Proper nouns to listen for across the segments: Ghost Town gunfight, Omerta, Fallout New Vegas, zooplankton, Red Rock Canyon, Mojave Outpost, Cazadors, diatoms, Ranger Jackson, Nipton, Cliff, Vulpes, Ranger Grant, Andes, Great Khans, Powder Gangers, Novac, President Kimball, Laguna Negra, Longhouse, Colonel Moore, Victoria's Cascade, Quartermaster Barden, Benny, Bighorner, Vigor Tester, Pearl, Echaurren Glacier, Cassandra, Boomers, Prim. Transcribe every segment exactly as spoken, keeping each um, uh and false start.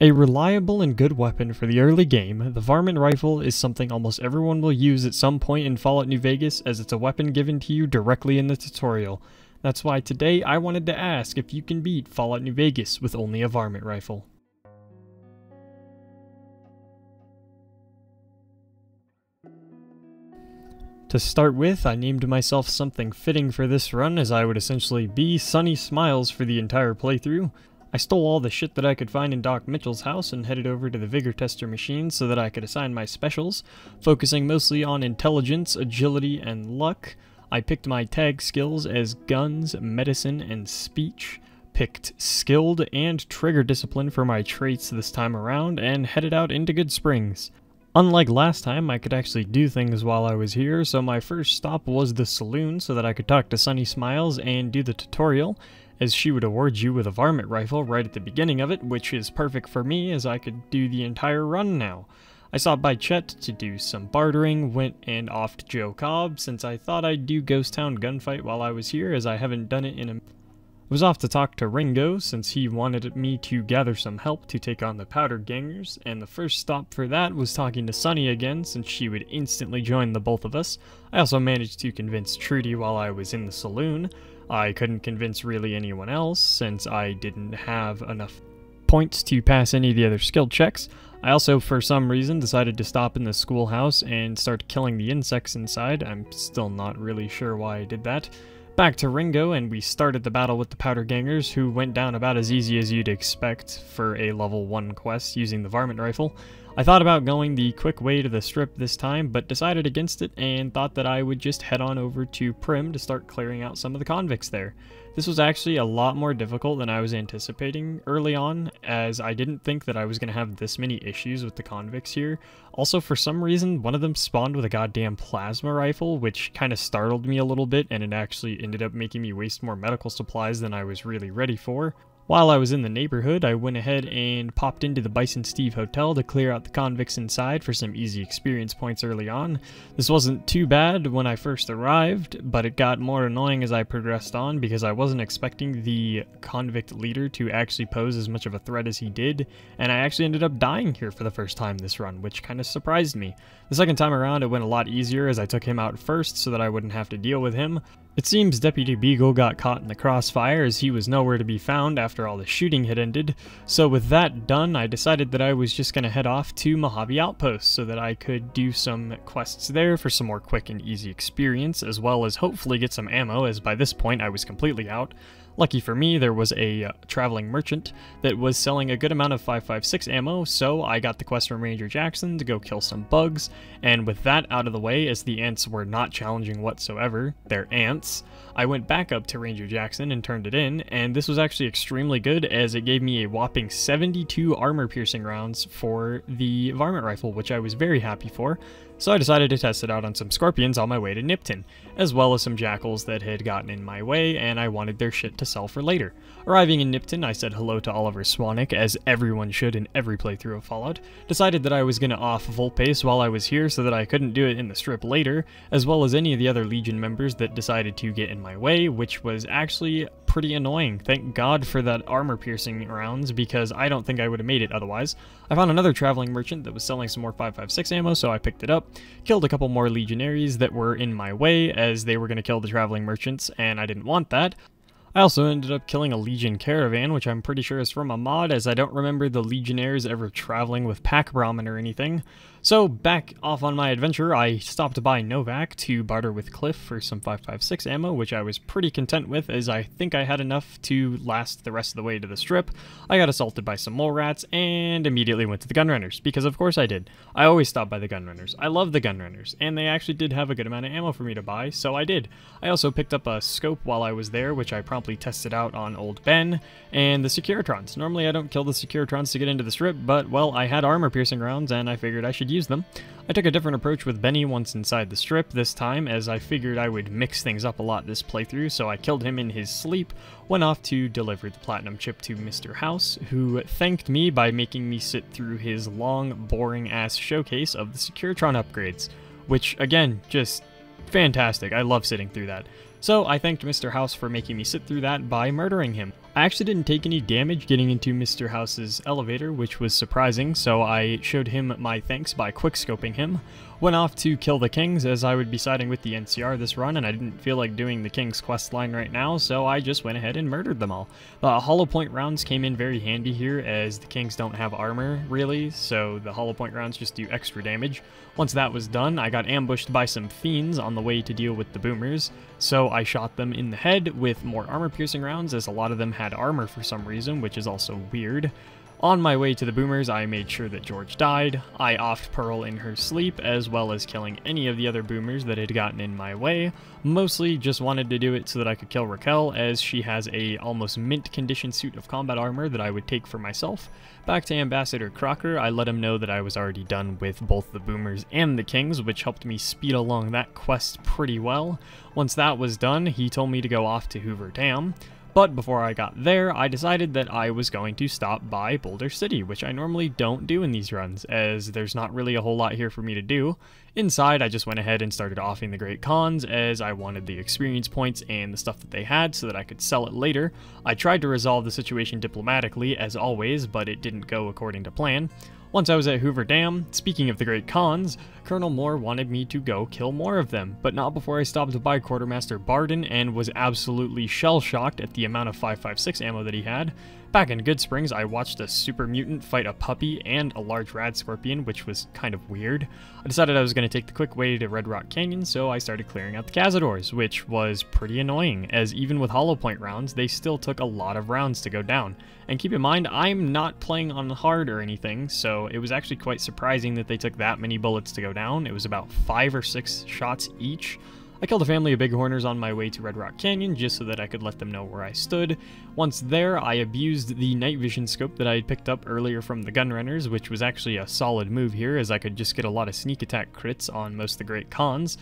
A reliable and good weapon for the early game, the Varmint Rifle is something almost everyone will use at some point in Fallout New Vegas, as it's a weapon given to you directly in the tutorial. That's why today I wanted to ask if you can beat Fallout New Vegas with only a Varmint Rifle. To start with, I named myself something fitting for this run, as I would essentially be Sunny Smiles for the entire playthrough. I stole all the shit that I could find in Doc Mitchell's house and headed over to the Vigor Tester machine so that I could assign my specials, focusing mostly on intelligence, agility, and luck. I picked my tag skills as guns, medicine, and speech, picked skilled and trigger discipline for my traits this time around, and headed out into Good Springs. Unlike last time, I could actually do things while I was here, so my first stop was the saloon so that I could talk to Sunny Smiles and do the tutorial, as she would award you with a Varmint Rifle right at the beginning of it, which is perfect for me as I could do the entire run now. I stopped by Chet to do some bartering, went and offed Joe Cobb, since I thought I'd do Ghost Town Gunfight while I was here, as I haven't done it in a... I was off to talk to Ringo, since he wanted me to gather some help to take on the Powder Gangers, and the first stop for that was talking to Sunny again, since she would instantly join the both of us. I also managed to convince Trudy while I was in the saloon. I couldn't convince really anyone else, since I didn't have enough points to pass any of the other skill checks. I also, for some reason, decided to stop in the schoolhouse and start killing the insects inside. I'm still not really sure why I did that. Back to Ringo, and we started the battle with the Powder Gangers, who went down about as easy as you'd expect for a level one quest using the Varmint Rifle. I thought about going the quick way to the strip this time, but decided against it and thought that I would just head on over to Prim to start clearing out some of the convicts there. This was actually a lot more difficult than I was anticipating early on, as I didn't think that I was going to have this many issues with the convicts here. Also, for some reason, one of them spawned with a goddamn plasma rifle, which kind of startled me a little bit, and it actually ended up making me waste more medical supplies than I was really ready for. While I was in the neighborhood, I went ahead and popped into the Bison Steve Hotel to clear out the convicts inside for some easy experience points early on. This wasn't too bad when I first arrived, but it got more annoying as I progressed on, because I wasn't expecting the convict leader to actually pose as much of a threat as he did, and I actually ended up dying here for the first time this run, which kind of surprised me. The second time around, it went a lot easier as I took him out first so that I wouldn't have to deal with him. It seems Deputy Beagle got caught in the crossfire, as he was nowhere to be found after all the shooting had ended. So with that done, I decided that I was just going to head off to Mojave Outpost so that I could do some quests there for some more quick and easy experience, as well as hopefully get some ammo, as by this point I was completely out. Lucky for me, there was a uh, traveling merchant that was selling a good amount of five five six ammo, so I got the quest from Ranger Jackson to go kill some bugs, and with that out of the way, as the ants were not challenging whatsoever, they're ants, I went back up to Ranger Jackson and turned it in, and this was actually extremely good as it gave me a whopping seventy-two armor-piercing rounds for the Varmint Rifle, which I was very happy for. So I decided to test it out on some scorpions on my way to Nipton, as well as some jackals that had gotten in my way and I wanted their shit to sell for later. Arriving in Nipton, I said hello to Oliver Swanick, as everyone should in every playthrough of Fallout, decided that I was going to off Vulpes while I was here so that I couldn't do it in the strip later, as well as any of the other Legion members that decided to get in my way, which was actually pretty annoying. Thank God for that armor-piercing rounds, because I don't think I would have made it otherwise. I found another traveling merchant that was selling some more five five six ammo, so I picked it up. Killed a couple more legionaries that were in my way as they were going to kill the traveling merchants, and I didn't want that. I also ended up killing a legion caravan, which I'm pretty sure is from a mod, as I don't remember the legionnaires ever traveling with pack Brahmin or anything. So back off on my adventure, I stopped by Novac to barter with Cliff for some five five six ammo, which I was pretty content with as I think I had enough to last the rest of the way to the strip. I got assaulted by some mole rats and immediately went to the Gunrunners, because of course I did. I always stop by the Gunrunners. I love the Gunrunners, and they actually did have a good amount of ammo for me to buy, so I did. I also picked up a scope while I was there, which I promptly tested out on old Ben, and the Securitrons. Normally I don't kill the Securitrons to get into the strip, but well, I had armor piercing rounds and I figured I should use them. I took a different approach with Benny once inside the strip this time, as I figured I would mix things up a lot this playthrough, so I killed him in his sleep, went off to deliver the platinum chip to Mister House, who thanked me by making me sit through his long, boring ass showcase of the Securitron upgrades, which again, just fantastic. I love sitting through that. So I thanked Mister House for making me sit through that by murdering him. I actually didn't take any damage getting into Mister House's elevator, which was surprising, so I showed him my thanks by quickscoping him. Went off to kill the Kings, as I would be siding with the N C R this run, and I didn't feel like doing the Kings quest line right now, so I just went ahead and murdered them all. The hollow point rounds came in very handy here, as the Kings don't have armor, really, so the hollow point rounds just do extra damage. Once that was done, I got ambushed by some fiends on the way to deal with the Boomers, so I shot them in the head with more armor-piercing rounds, as a lot of them had had armor for some reason, which is also weird. On my way to the Boomers, I made sure that George died. I offed Pearl in her sleep, as well as killing any of the other Boomers that had gotten in my way. Mostly just wanted to do it so that I could kill Raquel, as she has a almost mint condition suit of combat armor that I would take for myself. Back to Ambassador Crocker, I let him know that I was already done with both the Boomers and the Kings, which helped me speed along that quest pretty well. Once that was done, he told me to go off to Hoover Dam. But before I got there, I decided that I was going to stop by Boulder City, which I normally don't do in these runs, as there's not really a whole lot here for me to do. Inside, I just went ahead and started offing the Great Khans, as I wanted the experience points and the stuff that they had so that I could sell it later. I tried to resolve the situation diplomatically, as always, but it didn't go according to plan. Once I was at Hoover Dam, speaking of the Great Khans, Colonel Moore wanted me to go kill more of them, but not before I stopped by Quartermaster Barden and was absolutely shell-shocked at the amount of five five six ammo that he had. Back in Good Springs, I watched a super mutant fight a puppy and a large rad scorpion, which was kind of weird. I decided I was going to take the quick way to Red Rock Canyon, so I started clearing out the Cazadors, which was pretty annoying, as even with hollow point rounds, they still took a lot of rounds to go down. And keep in mind, I'm not playing on hard or anything, so it was actually quite surprising that they took that many bullets to go down. It was about five or six shots each. I killed a family of bighorners on my way to Red Rock Canyon just so that I could let them know where I stood. Once there, I abused the night vision scope that I had picked up earlier from the Gunrunners, which was actually a solid move here, as I could just get a lot of sneak attack crits on most of the Great Khans.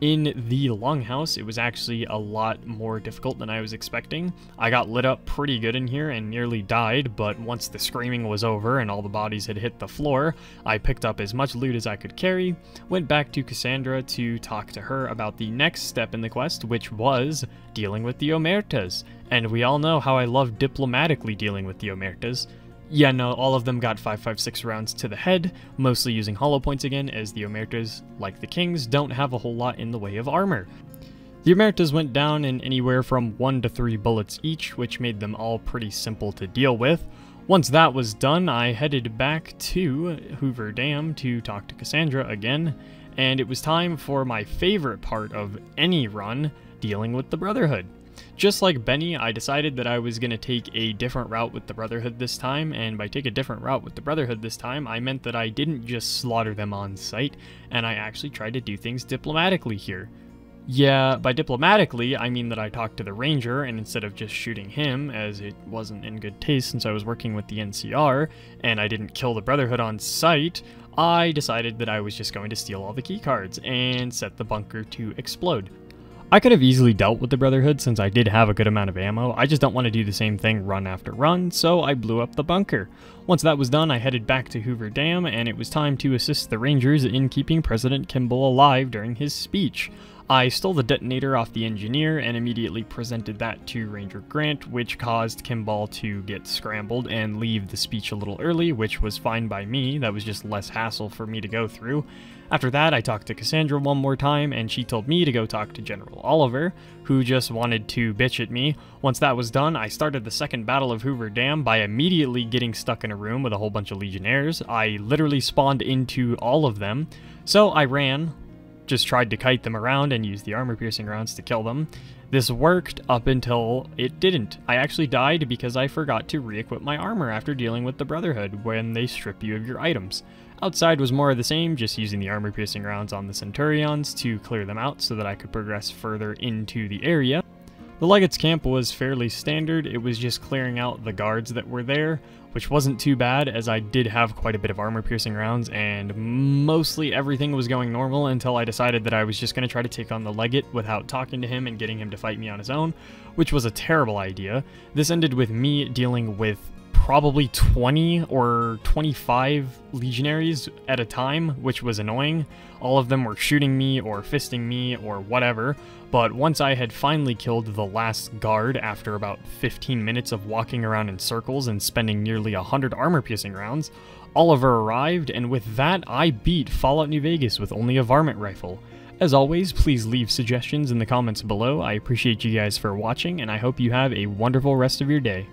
In the Longhouse, it was actually a lot more difficult than I was expecting. I got lit up pretty good in here and nearly died, but once the screaming was over and all the bodies had hit the floor, I picked up as much loot as I could carry, went back to Cassandra to talk to her about the next step in the quest, which was dealing with the Omertas. And we all know how I love diplomatically dealing with the Omertas. Yeah, no, all of them got five five six rounds to the head, mostly using hollow points again, as the Omertas, like the Kings, don't have a whole lot in the way of armor. The Omertas went down in anywhere from one to three bullets each, which made them all pretty simple to deal with. Once that was done, I headed back to Hoover Dam to talk to Cassandra again, and it was time for my favorite part of any run, dealing with the Brotherhood. Just like Benny, I decided that I was going to take a different route with the Brotherhood this time, and by take a different route with the Brotherhood this time, I meant that I didn't just slaughter them on sight, and I actually tried to do things diplomatically here. Yeah, by diplomatically, I mean that I talked to the Ranger, and instead of just shooting him, as it wasn't in good taste since I was working with the N C R, and I didn't kill the Brotherhood on sight, I decided that I was just going to steal all the keycards and set the bunker to explode. I could have easily dealt with the Brotherhood since I did have a good amount of ammo, I just don't want to do the same thing run after run, so I blew up the bunker. Once that was done, I headed back to Hoover Dam, and it was time to assist the Rangers in keeping President Kimball alive during his speech. I stole the detonator off the engineer and immediately presented that to Ranger Grant, which caused Kimball to get scrambled and leave the speech a little early, which was fine by me, that was just less hassle for me to go through. After that, I talked to Cassandra one more time, and she told me to go talk to General Oliver, who just wanted to bitch at me. Once that was done, I started the second battle of Hoover Dam by immediately getting stuck in a room with a whole bunch of Legionnaires. I literally spawned into all of them, so I ran, just tried to kite them around and use the armor-piercing rounds to kill them. This worked up until it didn't. I actually died because I forgot to re-equip my armor after dealing with the Brotherhood when they strip you of your items. Outside was more of the same, just using the armor-piercing rounds on the Centurions to clear them out so that I could progress further into the area. The Legate's camp was fairly standard, it was just clearing out the guards that were there, which wasn't too bad as I did have quite a bit of armor-piercing rounds and mostly everything was going normal until I decided that I was just going to try to take on the Legate without talking to him and getting him to fight me on his own, which was a terrible idea. This ended with me dealing with probably twenty or twenty-five legionaries at a time, which was annoying. All of them were shooting me or fisting me or whatever, but once I had finally killed the last guard after about fifteen minutes of walking around in circles and spending nearly one hundred armor-piercing rounds, Oliver arrived, and with that I beat Fallout New Vegas with only a varmint rifle. As always, please leave suggestions in the comments below. I appreciate you guys for watching, and I hope you have a wonderful rest of your day.